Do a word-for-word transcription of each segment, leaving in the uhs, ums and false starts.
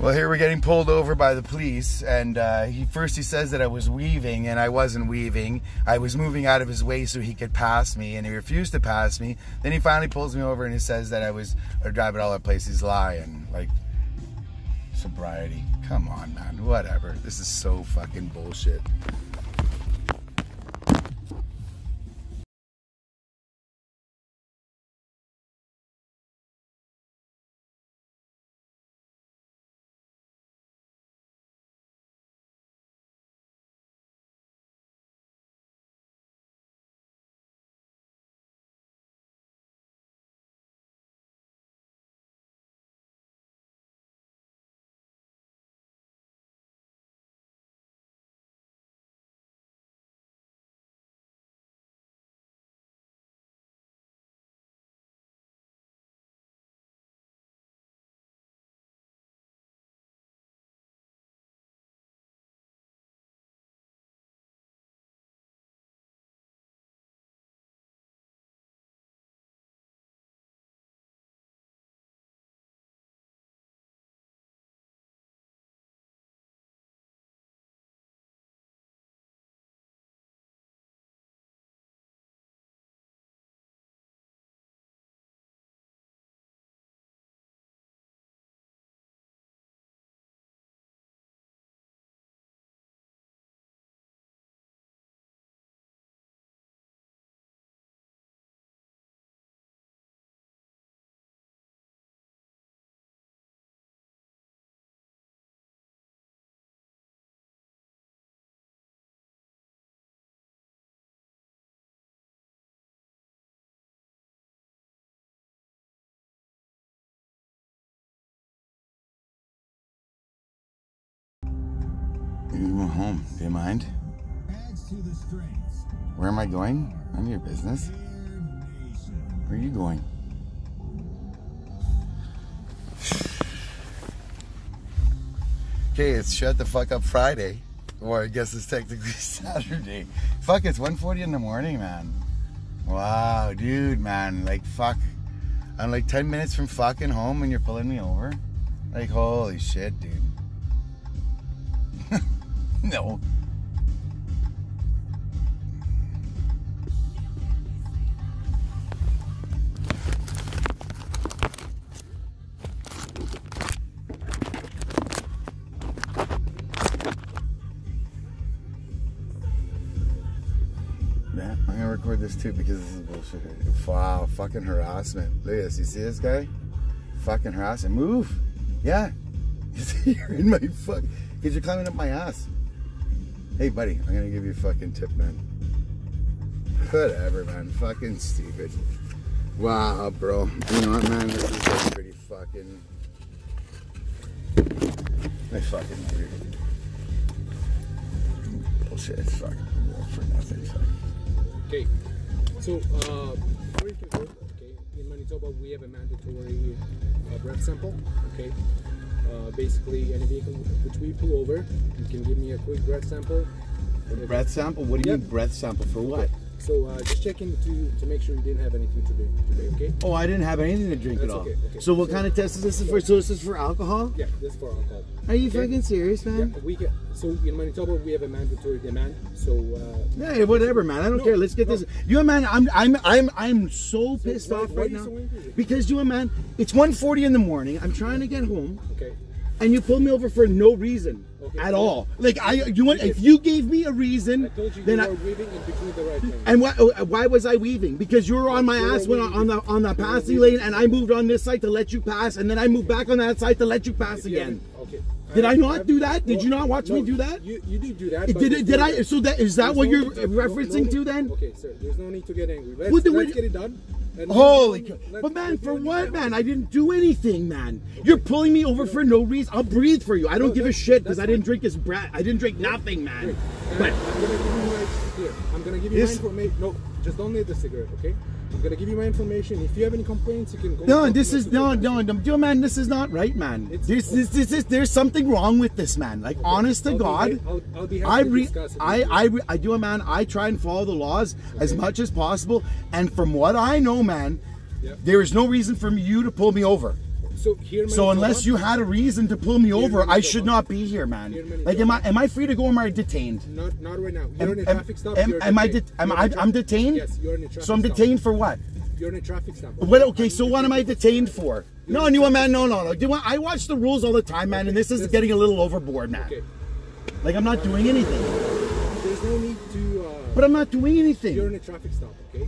Well, here we're getting pulled over by the police, and uh, he first he says that I was weaving, and I wasn't weaving. I was moving out of his way so he could pass me, and he refused to pass me. Then he finally pulls me over and he says that I was driving all over the place. He's lying, like sobriety. Come on, man. Whatever. This is so fucking bullshit. We're home. Do you mind? Where am I going? None of your business. Where are you going? Okay, it's Shut the Fuck Up Friday. Or I guess it's technically Saturday. Fuck, it's one forty in the morning, man. Wow, dude, man. Like, fuck. I'm like ten minutes from fucking home and you're pulling me over. Like, holy shit, dude. No. Man, I'm gonna record this too because this is bullshit. Wow, fucking harassment. Look at this. You see this guy? Fucking harassment. Move. Yeah. You're in my fuck. Because you're climbing up my ass. Hey, buddy, I'm going to give you a fucking tip, man. Whatever, man. Fucking stupid. Wow, bro. You know what, man? This is like pretty fucking... I fucking agree. Bullshit. It's fucking war for nothing. Okay. So, uh, before you can go, okay, in Manitoba, we have a mandatory uh, breath sample, okay? Uh, basically, any vehicle which we pull over, you can give me a quick breath sample. A breath sample? What do you yep. mean breath sample? For what? So uh, just checking to, to make sure you didn't have anything to drink today, okay? Oh, I didn't have anything to drink. That's at all. Okay, okay. So what so, kind of test is this yeah. for? So this is for alcohol? Yeah, this is for alcohol. Are you okay. fucking serious, man? Yeah, we get, so in Manitoba, we have a mandatory demand, so... Uh, yeah, whatever, man. I don't no, care. Let's get no. this... You know, man, I'm, I'm, I'm, I'm so pissed so, off right now. So because, you know, man, it's one forty in the morning. I'm trying to get home. Okay. And you pulled me over for no reason okay, at cool. all. Like I, you want if you gave me a reason, I told you then you I, were weaving in between the right lane. And why, why was I weaving? Because you were on my you ass when on the on the passing lane, and I moved on this side to let you pass, and then I moved back on that side to let you pass you again. Okay. Did I, I not I've, do that? Did well, you not watch no, me do that? You, you did do that. Did, did, did I? So that is that what no you're to, referencing no, no to then? Okay, sir. There's no need to get angry. Let's, what let's get it done. And holy cow. But man, for what, man? I didn't do anything, man. Okay. You're pulling me over no. for no reason. I'll breathe for you. I don't no, give a shit because I didn't drink his breath. I didn't drink yeah. nothing, man. But I'm gonna give you my here. I'm gonna give you my information. No, just don't need the cigarette, okay? I'm gonna give you my information. If you have any complaints, you can go. No, this is no, no, no, man. This is not right, man. This, this, this, this, there's something wrong with this, man. Like, okay. honest to I'll God, be, I'll, I'll be happy I, re, to discuss it I, I, I do, man. I try and follow the laws okay. as much as possible, and from what I know, man, yep. there is no reason for you to pull me over. So, here so unless you had a reason to pull me here over, Manitoba. I should not be here, man. Here like, am I am I free to go, or am I detained? Not not right now. You're am, in a traffic stop. Am, am I de am I, I'm detained? Yes, you're in a traffic stop. So I'm detained stop. for what? You're in a traffic stop. Okay, what, okay so what am I detained for? You're no, you want, man. No, no, no. Do you want, I watch the rules all the time, man, okay, and this is getting a little overboard, man. Okay. Like, I'm not doing anything. There's no need to. Uh, but I'm not doing anything. You're in a traffic stop, okay?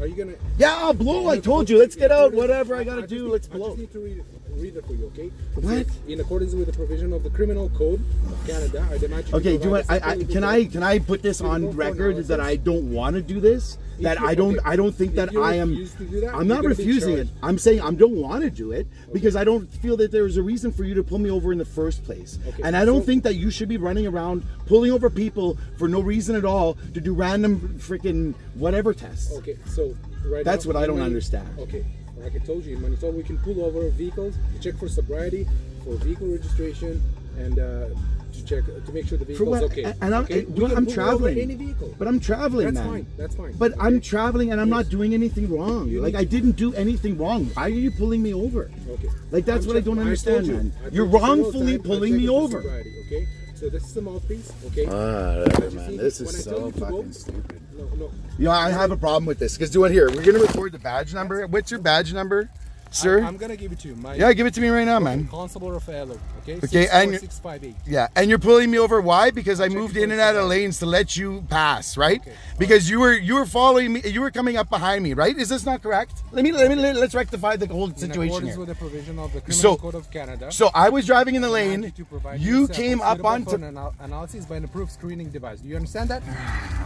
Are you gonna? Yeah, I'll blow. I told you. Let's get out. Whatever I gotta do, let's blow. I just need to read it, read it for you, okay? What? In accordance with the provision of the Criminal Code of Canada, I demand you. Okay, do you I, I, can I can I put this on record that I don't want to do this? That I don't I don't think that I am. I'm not refusing it. I'm saying I don't want to do it because I don't feel that there is a reason for you to pull me over in the first place. And I don't think that you should be running around pulling over people for no reason at all to do random freaking whatever tests. Okay, so. Right That's now, what I don't understand. Okay, like I told you, in Manitoba we can pull over vehicles, check for sobriety, for vehicle registration, and uh, to check to make sure the vehicle is okay. And I'm, okay? I, I'm traveling, any vehicle. but I'm traveling, That's man. Fine. That's fine. But okay. I'm traveling and I'm yes. not doing anything wrong. You like I didn't do anything wrong. Why are you pulling me over? Okay. Like that's I'm what I don't understand, I man. You're wrongfully time, pulling me over. Okay. So this is the mouthpiece, okay? Ah, right, man. This is so fucking stupid. No, no. Yeah, I have a problem with this. Because do it here. We're going to record the badge number. What's your badge number, sir? I, I'm going to give it to you. My, yeah, give it to me right now, man. Constable Raffaello, okay? Okay, and six five eight. Yeah, and you're pulling me over. Why? Because I Check moved in and out of lanes to let you pass, right? Okay. Because you were you were following me. You were coming up behind me, right? Is this not correct? Let me let me let's rectify the whole situation. In accordance with the provision of the Criminal Code of Canada. So I was driving in the lane. You came up onto analysis by an approved screening device. Do you understand that?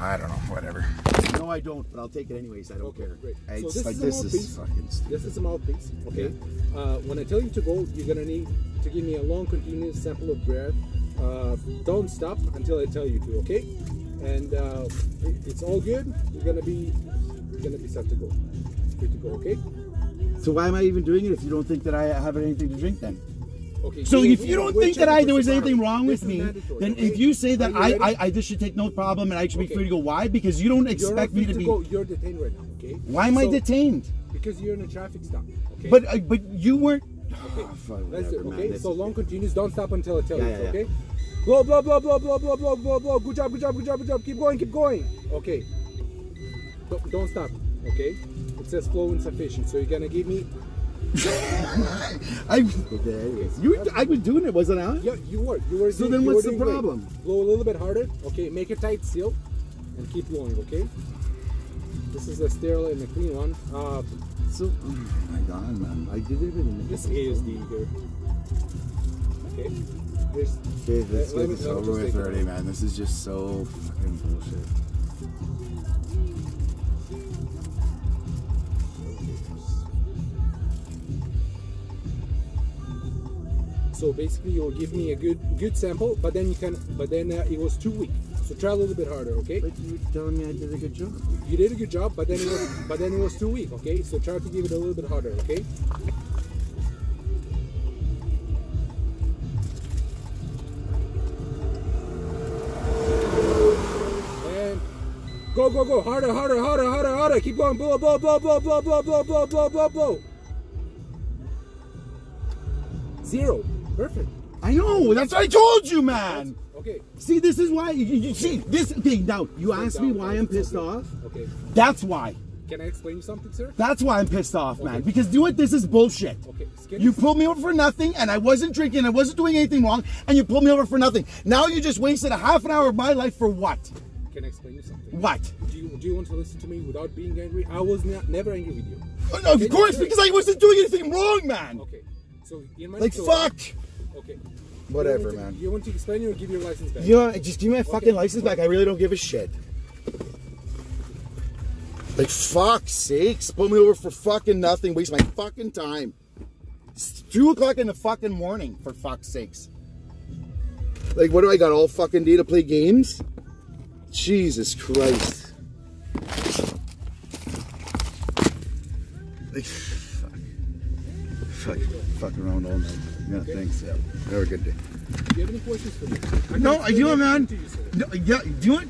I don't know. Whatever. No, I don't. But I'll take it anyways. I don't okay, care. Great. It's so this like is this is fucking stupid. This is a mouthpiece. Okay. Yeah. Uh, when I tell you to go, you're gonna need to give me a long, continuous sample of breath. Uh, don't stop until I tell you to. Okay. And uh, it, it's all good. You're gonna be you're gonna be set to go. Good to go. Okay. So why am I even doing it if you don't think that I have anything to drink then? Okay, so if you don't think that I there was anything wrong with me, then okay. if you say that you I, I I this should take no problem and I should okay. be free to go, why? Because you don't expect me to, to be. Go. You're detained right now. Okay. Why am so, I detained? Because you're in a traffic stop. Okay. But uh, but you weren't. Okay. Oh, fine, That's whatever, it. Okay. Man. So long continues. Don't stop until I tell yeah, you. Yeah, okay. Yeah. Blow blow blow blow blow blow blow blow blow. Good job. Good job. Good job. Good job. Keep going. Keep going. Okay. Don't, don't stop. Okay. It says flow insufficient. So you're gonna give me. I, you, I was doing it, wasn't I? Yeah, you were. You were. So doing, then, what's the problem? Great. Blow a little bit harder. Okay, make a tight seal, and keep blowing. Okay. This is a sterile and a clean one. Uh, so, oh my God, man, I did everything. This A S D here. Okay. There's, okay, this uh, is over with already, man. This is just so fucking bullshit. So basically, you'll give me a good good sample, but then you can, but then uh, it was too weak. So try a little bit harder, okay? But you're telling me I did a good job. You did a good job, but then it was, but then it was too weak, okay? So try to give it a little bit harder, okay? And go, go, go! Harder, harder, harder, harder, harder! Keep going! Blow, blow, blow, blow, blow, blow, blow, blow, blow, blow, blow! Zero. Perfect. I know. That's what I told you, man. Okay. See, this is why. You, you see, this thing. Now, you asked me why I'm pissed off. Okay. That's why. Can I explain you something, sir? That's why I'm pissed off, okay. man. Because do it. This is bullshit. Okay. You pulled me over for nothing, and I wasn't drinking. I wasn't doing anything wrong, and you pulled me over for nothing. Now you just wasted a half an hour of my life for what? Can I explain you something? What? Do you, do you want to listen to me without being angry? I was not, never angry with you. Oh, no, of course, because I wasn't doing anything wrong, man. Okay. So in my like store, fuck. Okay. Whatever, you to, man. You want to explain it or give your license back? You know, just give me my fucking okay. license back. I really don't give a shit. Like fuck's sakes, pull me over for fucking nothing. Waste my fucking time. It's two o'clock in the fucking morning. For fuck's sakes. Like, what do I got all fucking day to play games? Jesus Christ. Like. Fuck, fuck around all night. Yeah, okay. Thanks. Yeah. Have a good day. Do you have any questions for me? No, I do, man. No, yeah, do it.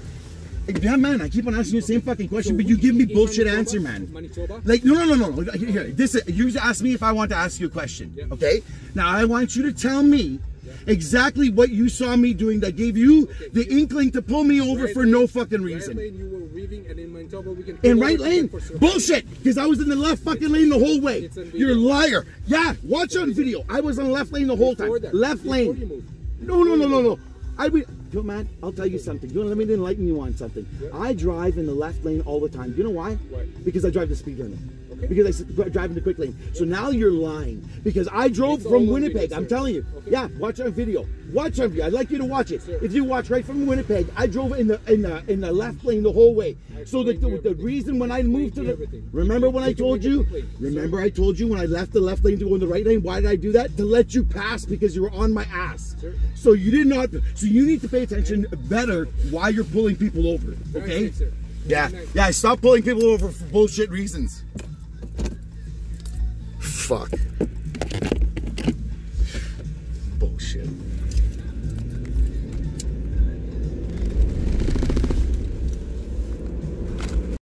Yeah, man, I keep on asking you the same fucking question, so but you give me bullshit Manitoba? answer, man. Manitoba? Like, no, no, no, no. Here, this is, you ask me if I want to ask you a question, yeah. okay? Now, I want you to tell me yeah. exactly what you saw me doing that gave you okay. the inkling to pull me over right for lane, no fucking reason. Right lane, you were weaving, and in Manitoba, we can in right lane? Bullshit! Because I was in the left fucking lane the whole way. You're a liar. Yeah, watch it's on video. I was on left lane the whole time. That. Left Before lane. No, no, no, no, no. I would. Yo, man, I'll tell you something. You know, let me enlighten you on something. Yep. I drive in the left lane all the time. You know why? Why? Because I drive the speed limit. Okay. Because I drive in the quick lane. Yep. So now you're lying. Because I drove it's from Winnipeg. I'm telling you. Okay. Yeah, watch our video. Watch our video. I'd like you to watch it. Sure. If you watch right from Winnipeg, I drove in the in the in the left lane the whole way. So the the, the reason when I moved to the everything. remember when I told you? Remember I told you when I left the left lane to go in the right lane? Why did I do that? To let you pass because you were on my ass. Sure. So you did not. So you need to pay attention better why you're pulling people over. Okay. Nice, yeah. Nice. Yeah. Stop pulling people over for bullshit reasons. Fuck. Bullshit.